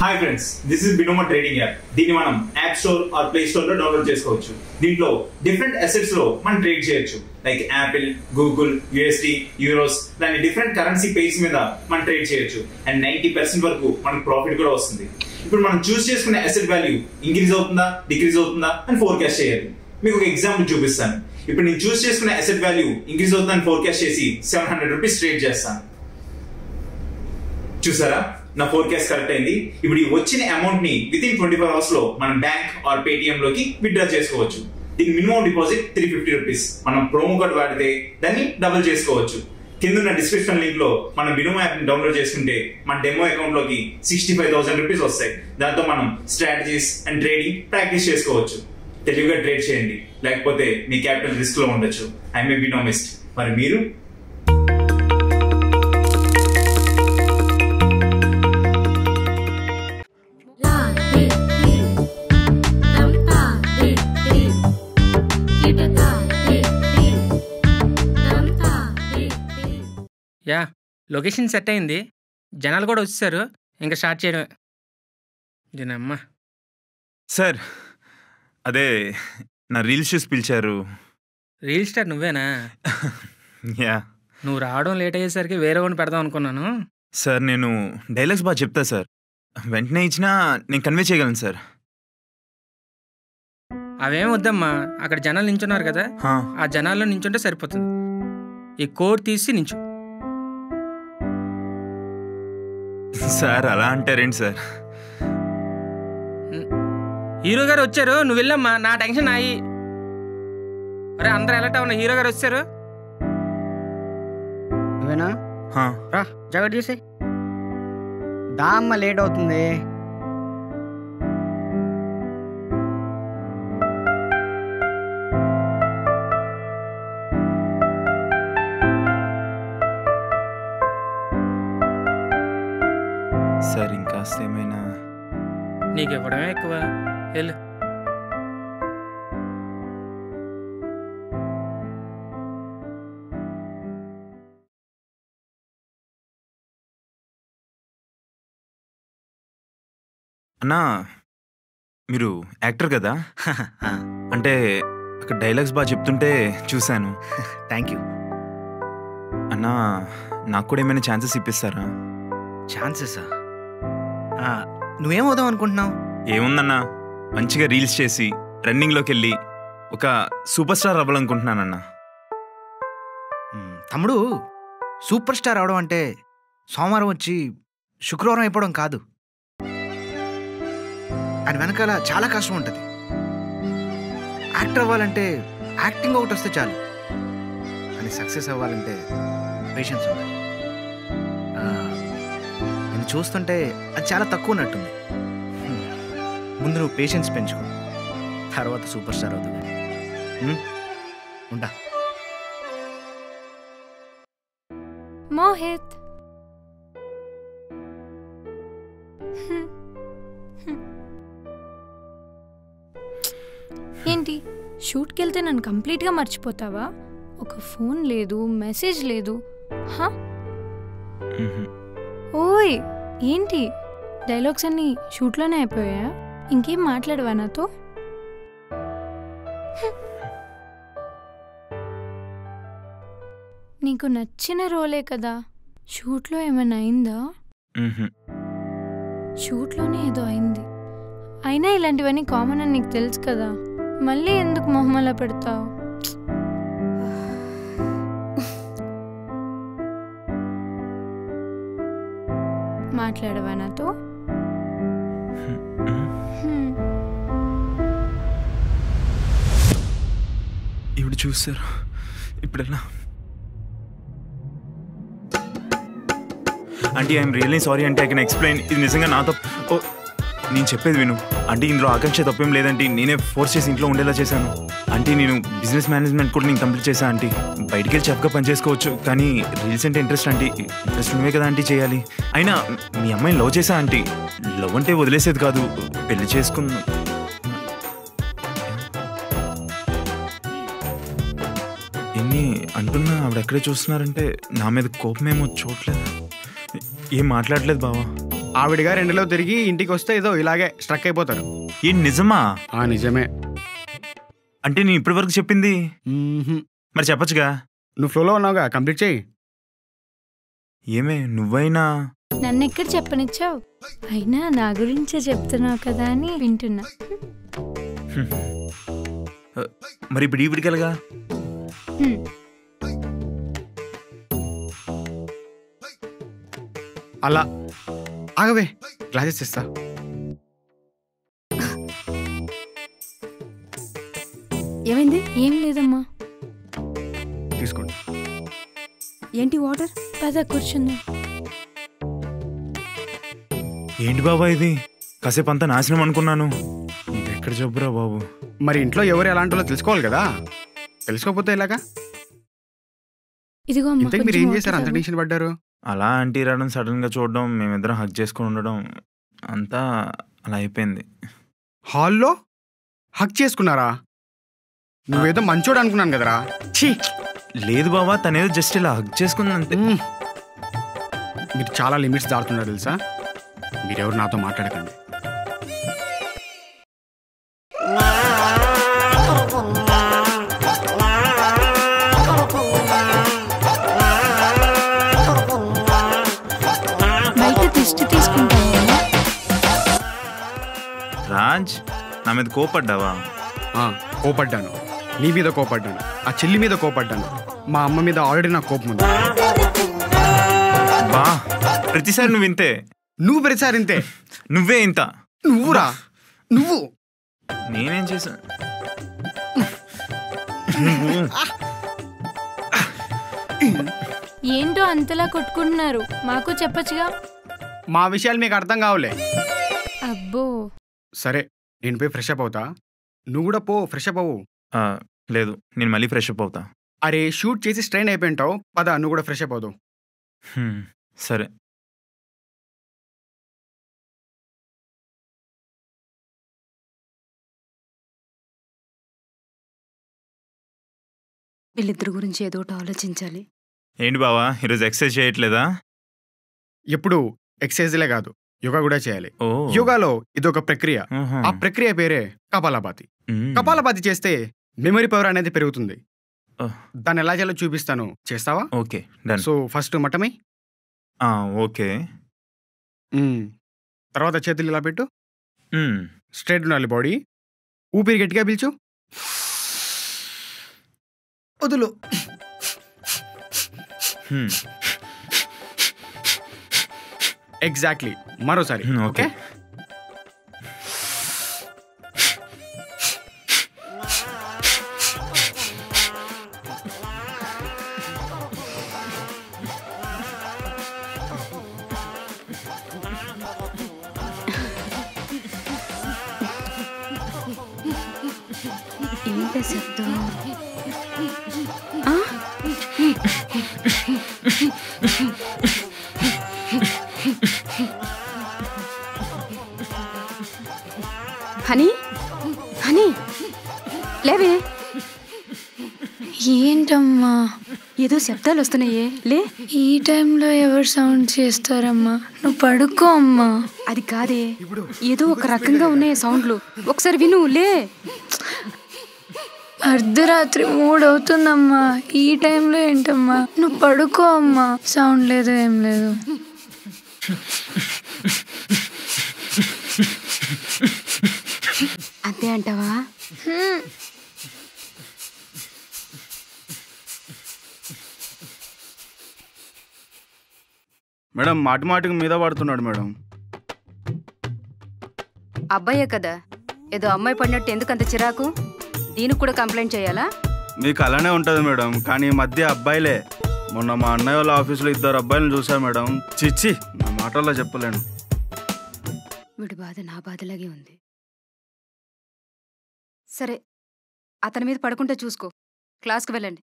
Hi friends this is Binomo trading app దీని మనం app store or play store లో download చేసుకోవచ్చు దీంట్లో డిఫరెంట్ అసెట్స్ లో మనం ట్రేడ్ చేయొచ్చు like Apple Google USD euros లాంటి డిఫరెంట్ కరెన్సీ పేర్స్ మీద మనం ట్రేడ్ చేయొచ్చు అండ్ 90% వరకు మనకు ప్రాఫిట్ కూడా వస్తుంది ఇప్పుడు మనం చూస్ చేసుకునే అసెట్ వాల్యూ ఇంక్రీజ్ అవుతుందా డిక్రీజ్ అవుతుందా అని ఫోర్కాస్ట్ చేయాలి మీకు ఒక ఎగ్జాంపుల్ చూపిస్తాను ఇప్పుడు నేను చూస్ చేసుకునే అసెట్ వాల్యూ ఇంక్రీజ్ అవుతుందని ఫోర్కాస్ట్ చేసి 700 రూపాయస్ ట్రేడ్ చేస్తాను చూసారా ना फोरकास्ट करेक्ट इप्पुडु वच्चिन अमौंट नि विदिन 24 अवर्स लो मन बैंक और पेटीएम लोकी विड्रा चेसुकोवच्चु दीनि मिनिमम डिपाजिट 350 रुपीस मन प्रोमो कोड वाडिते दानि डबल चेसुकोवच्चु కింద ఉన్న డిస్క్రిప్షన్ లింక్ లో మన బినోమా యాప్ ని డౌన్లోడ్ చేసుకుంటే మన డెమో అకౌంట్ లోకి 65000 రూపాయస్ వస్తాయి దాంతో మనం స్ట్రాటజీస్ అండ్ ట్రేడింగ్ ప్రాక్టీస్ చేసుకోవచ్చు తెలివిగా ట్రేడ్ చేయండి లేకపోతే మీ క్యాపిటల్ రిస్క్ లో ఉండొచ్చు ఐ మే బినోమిస్ట్ మరి మీరు యా లొకేషన్ సెట్ అయింది జనాలు కూడా వచ్చేసారు ఇంకా స్టార్ట్ చేయడమే దీనమ్మ సార్ అదే నా రీల్ షూస్ పిలిచారు రీల్ స్టార్ నువ్వేనా యా నువ్వు రావడం లేట్ అయ్యేసరికి వేరే వాడిని పెడదాం అనుకున్నాను సార్ నేను డైలాగ్స్ బాగా చెప్తా సార్ వెంటనే ఇచ్చినా నేను కన్వే చేయగలను సార్ అవేం వద్దమ్మా అక్కడ జనాలు నించున్నారు కదా ఆ జనాల్లో నించుంటే సరిపోతుంది ఈ కోడ్ తీసి నించు సార్ అలా అంటారేంటి సార్ హీరో గారు వచ్చారు నువ్వు వెళ్ళమ్మా నా టెన్షన్ అయ్యి అరే అందరూ ఎలర్ట్ అవునా హీరో గారు వచ్చారు నువ్వేనా రా జాగ్రత్త చేసి దా అమ్మ లేట్ అవుతుంది సార్ ఇంకాసేమైనా నీకు ఇవ్వడమే ఎక్కువ వెళ్ళు అన్నా మీరు యాక్టర్ కదా అంటే అక్కడ డైలాగ్స్ బాగా చెప్తుంటే చూశాను థ్యాంక్ యూ అన్నా నాకు కూడా ఏమైనా ఛాన్సెస్ ఇప్పిస్తారా ఛాన్సెసా నువ్వేమవుదాం అనుకుంటున్నావు ఏముందన్నా మంచిగా రీల్స్ చేసి రన్నింగ్లోకి వెళ్ళి ఒక సూపర్ స్టార్ అవ్వాలనుకుంటున్నానన్నా తమ్ముడు సూపర్ స్టార్ అవడం అంటే సోమవారం వచ్చి శుక్రవారం అయిపోవడం కాదు అది వెనకాల చాలా కష్టం ఉంటుంది యాక్టర్ అవ్వాలంటే యాక్టింగ్ ఒకటి వస్తే చాలు అని సక్సెస్ అవ్వాలంటే పేషెన్స్ ఉండాలి చూస్తుంటే అది చాలా తక్కువ ఉన్నట్టుంది ముందు నువ్వు పేషెన్స్ పెంచుకో తర్వాత సూపర్ స్టార్ అవుతుంది ఉంటా మోహిత్ ఏంటి షూట్కి వెళ్తే నన్ను కంప్లీట్గా మర్చిపోతావా ఒక ఫోన్ లేదు మెసేజ్ లేదు ఓయ్ ఏంటి డైలాగ్స్ అన్ని షూట్లోనే అయిపోయా ఇంకేం మాట్లాడవా నాతో నీకు నచ్చిన రోలే కదా షూట్లో ఏమైనా అయిందా షూట్లోనే ఏదో అయింది అయినా ఇలాంటివన్నీ కామన్ అని నీకు తెలుసు కదా మళ్ళీ ఎందుకు మొహమలా పెడతావు మాట్లాడవా నాతో ఇప్పుడు చూసారు ఇప్పుడెలా అంటే ఐఎమ్ రియల్లీ సారీ అంటే ఐ కెన్ ఎక్స్ప్లెయిన్ ఇది నిజంగా నా తప్పు నేను చెప్పేది విను అంటే ఇందులో ఆకాంక్ష తప్పేం లేదంటే నేనే ఫోర్స్ చేసి ఇంట్లో ఉండేలా చేశాను అంటే నేను బిజినెస్ మేనేజ్మెంట్ కూడా నేను కంప్లీట్ చేశాను అంటే బయటికి వెళ్ళి చక్కగా పని చేసుకోవచ్చు కానీ రీల్స్ అంటే ఇంట్రెస్ట్ అంటే ఇంట్రెస్ట్ నువ్వే కదా అంటే చేయాలి అయినా మీ అమ్మాయిని లవ్ చేశా అంటే లవ్ అంటే వదిలేసేది కాదు పెళ్లి చేసుకున్నాను ఎన్ని అంటున్నా ఆవిడ ఎక్కడే చూస్తున్నారంటే నా మీద కోపమేమో చూడలేదు ఏం మాట్లాడలేదు బావా ఆవిడగా రెండులో తిరిగి ఇంటికి వస్తే ఏదో ఇలాగే స్ట్రక్ అయిపోతారు. ఈ నిజమా? ఆ నిజమే. అంటే నేను ఇప్పటివరకు చెప్పింది మరి చెప్పొచ్చుగా. నువ్వు ఫ్లోలో ఉన్నావుగా, కంప్లీట్ చేయి. ఏమే నువ్వైనా నన్ను ఎక్కడ చెప్పనిచ్చావు? అయినా నా గురించే చెప్తున్నావు కదా అని వింటున్నా. మరి ఇప్పుడు ఈవిడికెలగా? అలా ఆగవే, గ్లాసెస్ ఇస్తా. ఏమైంది? ఏం లేదమ్మా, తీసుకోండి. ఏంటి వాటర్? పద కూర్చుందా. ఏంటి బాబా ఇది? కాసేపు అంతా నాశనం అనుకున్నాను. ఇది ఎక్కడ జబ్బురా బాబు? మరి ఇంట్లో ఎవరు ఎలాంటి వాళ్ళో తెలుసుకోవాలి కదా, తెలుసుకోకపోతే ఇలాగా? ఇదిగో మీరు ఏం చేశారు? అంత టెన్షన్ పడ్డారు. అలా ఆంటీ రావడం, సడన్గా చూడడం, మేమిద్దరం హగ్ చేసుకుని ఉండడం, అంతా అలా అయిపోయింది. హాల్లో హగ్ చేసుకున్నారా? నువ్వేదో మంచోడు అనుకున్నాను కదరా. లేదు బాబా, తనేదో జస్ట్ ఇలా హగ్ చేసుకుందంతే. మీరు చాలా లిమిట్స్ దాటుతున్నారు తెలుసా. మీరెవరు నాతో మాట్లాడకండి. రాజ్, నా మీద కోపడ్డావా? కోపడ్డాను. నీ మీద కోపడ్డాను, ఆ చెల్లి మీద కోపడ్డాను, మా అమ్మ మీద ఆల్రెడీ నాకు కోపం ఉంది. బా, ప్రతిసారి నువ్వు ఇంతే. నువ్వు ప్రతిసారి ఇంతే. నువ్వే ఇంత. నువ్వురా నువ్వు. నేనేం చేశా? ఏంటో అంతలా కొట్టుకుంటున్నారు, మాకు చెప్పొచ్చుగా. మా విషయాలు మీకు అర్థం కావులే. అబ్బో సరే, నేను పోయి ఫ్రెష్ అప్ అవుతా. నువ్వు కూడా పో, ఫ్రెష్ అప్ అవ్వు. లేదు, నేను మళ్ళీ ఫ్రెష్ అప్ అవుతా. అరే షూట్ చేసి స్ట్రెయిన్ అయిపోయింటావు, పదా నువ్వు కూడా ఫ్రెష్ అప్ అవుతావు. సరే. వీళ్ళిద్దరి గురించి ఏదో ఒకటి ఆలోచించాలి. ఏంటి బావా, ఈరోజు ఎక్సర్సైజ్ చేయట్లేదా? ఎప్పుడు ఎక్సర్సైజ్లే కాదు, యోగా కూడా చేయాలి. యోగాలో ఇదొక ప్రక్రియ, ఆ ప్రక్రియ పేరే కపాలభాతి. కపాలభాతి చేస్తే మెమరీ పవర్ అనేది పెరుగుతుంది. దాన్ని ఎలా చేయాలో చూపిస్తాను, చేస్తావా? Okay done. సో ఫస్ట్ మటమే. ఓకే. తర్వాత చేతులు ఇలా పెట్టు, స్ట్రైట్ ఉండాలి బాడీ. ఊపిరి గట్టిగా పీల్చు, వదులు. ఎగ్జాక్ట్లీ. మరోసారి. ఓకే. హనీ, హనీ లేవే. ఏంటమ్మా ఏదో శబ్దాలు వస్తున్నాయే, లే. ఈ టైంలో ఎవరు సౌండ్ చేస్తారమ్మా? నువ్వు పడుకో అమ్మా. అది కాదే, ఏదో ఒక రకంగా ఉన్నాయి సౌండ్లు, ఒకసారి విను. లే, అర్ధరాత్రి 3 అవుతుందమ్మా, ఈ టైంలో ఏంటమ్మా? నువ్వు పడుకో అమ్మా. సౌండ్ లేదు, ఏం లేదు. అంతే అంటావా? మేడం మాట మాటకు మీద పడుతున్నాడు మేడం. అబ్బాయే కదా, ఏదో అమ్మాయి పడినట్టు ఎందుకంత చిరాకు? దీనికి కూడా కంప్లైంట్ చేయాలా? మీకు అలానే ఉంటుంది మేడం, కానీ ఈ మధ్య అబ్బాయిలే. మొన్న మా అన్నయ్య వాళ్ళ ఆఫీసులో 2 అబ్బాయిలను చూసాను మేడం. చిచ్చి, నా మాటల్లో చెప్పలేను. వీడి బాధ నా బాధలాగే ఉంది. సరే, అతని మీద పడుకుంటే చూసుకో. క్లాస్కి వెళ్ళండి.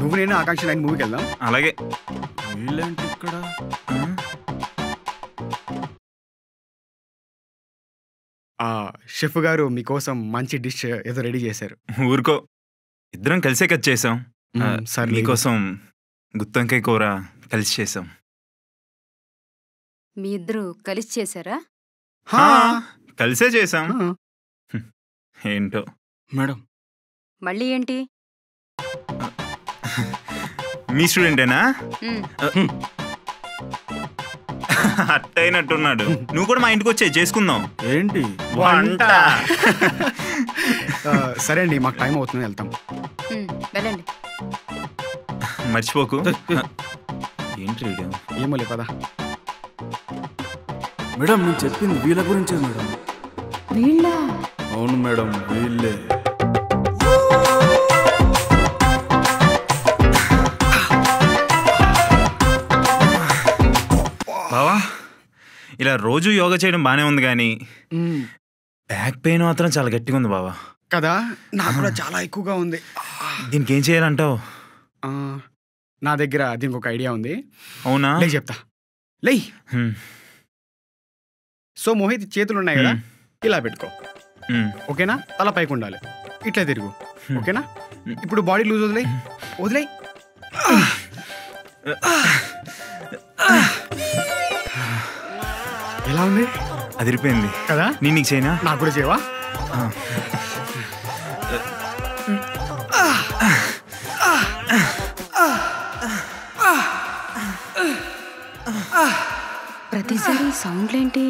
నువ్వు నేను ఆకాంక్ష లైన్ మూవీకి వెళ్దాం. అలాగే. వీళ్ళేంటి ఇక్కడ? షెఫ్ గారు మీకోసం మంచి డిష్ ఏదో రెడీ చేశారు. ఊరుకో, ఇద్దరం కలిసే కట్ చేసాం. సార్ మీకోసం గుత్తంకాయ కూర కలిసి చేసాం. మీ ఇద్దరు కలిసి చేశారా? హా, కలిసే చేసాం. ఏంటో మేడం. మళ్ళీ ఏంటి? మీ స్టూడెంటేనా? అట్టైనట్టున్నాడు. నువ్వు కూడా మా ఇంటికి వచ్చే చేసుకుందాం. ఏంటి వంట? సరే అండి, మాకు టైం అవుతుంది, వెళ్తాం. వెళ్ళండి, మర్చిపోకు. ఏంటి ఏమో లే, పదా. మేడం నేను చెప్పింది వీళ్ళ గురించే మేడం. వీళ్ళ? అవును మేడం, వీళ్ళే. బావా, ఇలా రోజు యోగా చేయడం బానే ఉంది, కానీ బ్యాక్ పెయిన్ మాత్రం చాలా గట్టిగా ఉంది బావా. కదా, నాకు కూడా చాలా ఎక్కువగా ఉంది. దీనికి ఏం చేయాలంటావు? నా దగ్గర దీనికి ఒక ఐడియా ఉంది. అవునా? లే చెప్తా. లే. సో మోహిత్, చేతులు ఉన్నాయి కదా, ఇలా పెట్టుకో, ఓకేనా? తల పైకి ఉండాలి, ఇట్లా తిరుగు, ఓకేనా? ఇప్పుడు బాడీ లూజ్ వదిలే, వదిలే. ఎలా ఉంది? అదిరిపోయింది కదా? నేను నీకు చేయనా? నాకు కూడా చేయవా? ప్రతిసారి సౌండ్లేంటి?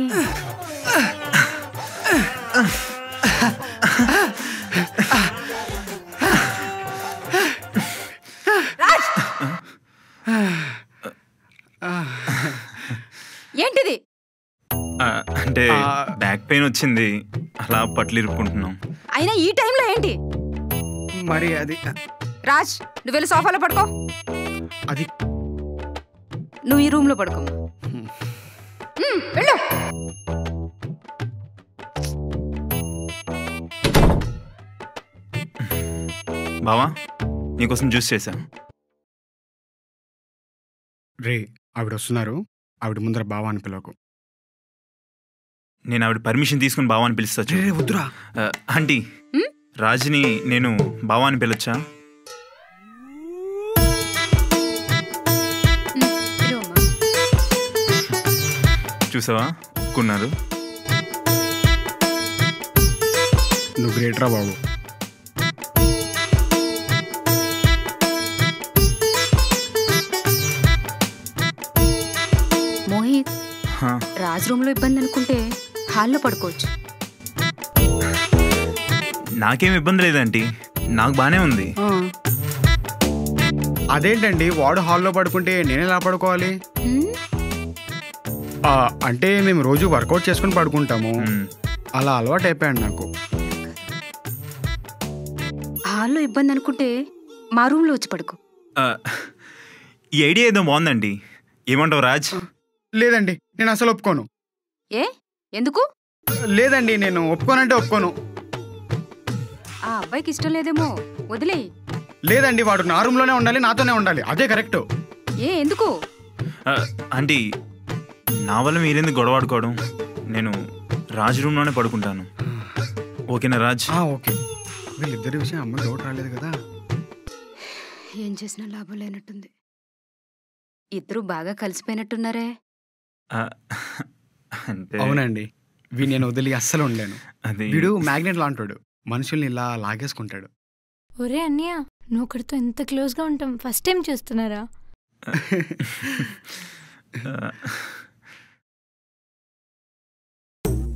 ఏంటిది? అంటే బ్యాక్ పెయిన్ వచ్చింది, అలా పట్లు ఇరుక్కుంటున్నాం. అయినా ఈ టైంలో ఏంటి మరి అది? రాజ్, నువ్వు వెళ్ళి సోఫాలో పడుకో. అది నువ్వు ఈ రూమ్ లో పడుకో. వెళ్ళు. బావా, నీకోసం జ్యూస్ చేశా. రే, ఆవిడ వస్తున్నారు, ఆవిడ ముందర బావా అని పిలవకు. నేను ఆవిడ పర్మిషన్ తీసుకుని బావా అని పిలుస్తా. వద్దురా ఆంటీ. రాజుని నేను బావా అని పిలవచ్చా? చూసావా, ఒప్పుకున్నారు. నువ్వు గ్రేట్ రా బాబు. మోహిత్, రాజ్ రూమ్ లో ఇబ్బంది అనుకుంటే హాల్లో పడుకోవచ్చు. నాకేం ఇబ్బంది లేదండి, నాకు బానే ఉంది. అదేంటండి, వాడు హాల్లో పడుకుంటే నేను ఎలా పడుకోవాలి? అంటే మేము రోజు వర్కౌట్ చేసుకుని పడుకుంటాము, అలా అలవాటు అయిపోయాడు నాకు. హాల్లో ఇబ్బంది అనుకుంటే మా రూమ్లో వచ్చి పడుకో. ఈ ఐడియా ఏదో బాగుందండి, ఏమంటావు రాజ్? లేదండి, నేను అసలు ఒప్పుకోను. ఏ, ఎందుకు? లేదండి, నేను ఒప్పుకోనంటే ఒప్పుకోను. ఆ అబ్బాయికి ఇష్టం లేదేమో, వదిలే. లేదండి, వాడు నా రూమ్లోనే ఉండాలి, నాతోనే ఉండాలి, అదే కరెక్ట్. ఏ, ఎందుకు? అంటే నా వల్ల మీరెందుకు గొడవ ఆడుకోవడం? నేను రాజ్ రూమ్లోనే పడుకుంటాను, ఓకేనా రాజ్? ఓకే. వీళ్ళిద్దరి విషయం అమ్మ డౌట్ రాలేదు కదా? ఏం చేసినా లాభం లేనట్టుంది. ఇద్దరు బాగా కలిసిపోయినట్టున్నారే. అవునండి, వీడు నేను వదిలి అస్సలు ఉండలేను. వీడు మ్యాగ్నెట్ లాంటాడు, మనుషుల్ని ఇలా లాగేసుకుంటాడు. ఒరే అన్నయ్య, నువ్వు ఒకరితో ఎంత క్లోజ్గా ఉంటాం ఫస్ట్ టైం చూస్తున్నారా?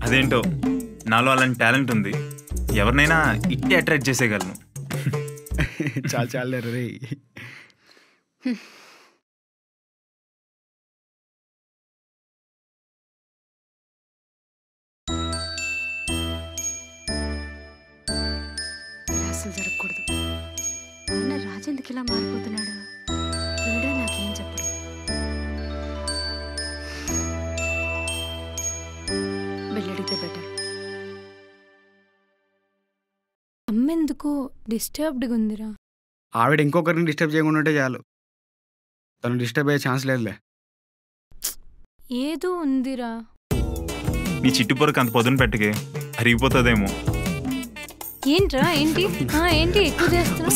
అదేంటో నాలో అలాంటి టాలెంట్ ఉంది, ఎవరినైనా ఇట్టే అట్రాక్ట్ చేసేయగలను. చాలా చాలా రే. అసలు జరగకూడదు. రాజేందుకు ఇలా మారిపోతున్నాడు? నాకేం చెప్పడు. అమ్మెందుకు డిస్టర్బ్డ్గా ఉందిరా? ఆవిడ ఇంకొకరిని డిస్టర్బ్ చేయకుండా చాలు, తను డిస్టర్బ్ అయ్యే ఛాన్స్ లేదులే. ఏదో ఉందిరా. నీ చిట్టుపొరకు అంత పొదును పెట్టకే, అరిగిపోతుందేమో. ఏంట్రా, ఏంటి ఏంటి ఎక్కువ చేస్తున్నా?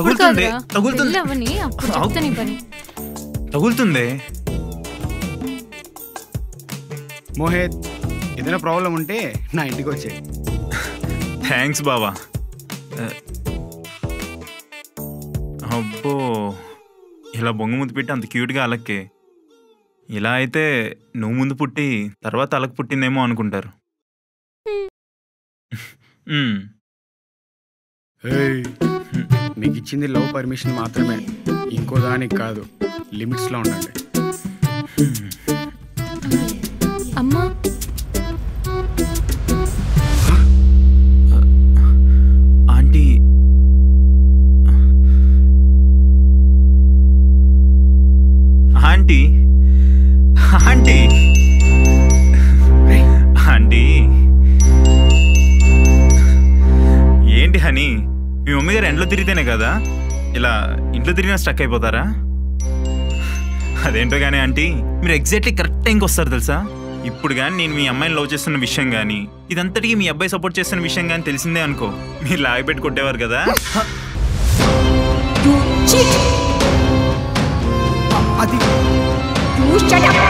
తగులుతుంది, తగులుతుంది. అప్పుడు చెప్తా నీ పని. తగులుతుంది. మోహిత్, ఏదైనా ప్రాబ్లం ఉంటే నా ఇంటికి వచ్చే. థాంక్స్ బావా. అబ్బో, ఇలా బొంగు ముందు పెట్టి అంత క్యూట్గా అలక్కే. ఇలా అయితే నువ్వు ముందు పుట్టి తర్వాత అలక పుట్టిందేమో అనుకుంటారు. మీకు ఇచ్చింది లవ్ పర్మిషన్ మాత్రమే, ఇంకో దానికి కాదు. లిమిట్స్లో ఉండండి. అమ్మా, ఆంటీ, ఆంటీ, ఆంటీ, ఆంటీ, ఏంటి హనీ, మీ మమ్మీ గారు ఎండలో తిరిగితేనే కదా ఇలా ఇంట్లో తిరిగినా స్టక్ అయిపోతారా? అదేంటో కానీ ఆంటీ, మీరు ఎగ్జాక్ట్లీ కరెక్ట్ టైంకి వస్తారు తెలుసా. ఇప్పుడు కానీ నేను మీ అమ్మాయిని లవ్ చేస్తున్న విషయం కానీ, ఇదంతటికీ మీ అబ్బాయి సపోర్ట్ చేస్తున్న విషయం కానీ తెలిసిందే అనుకో, మీరు లాగిపెట్టి కొట్టేవారు కదా. అది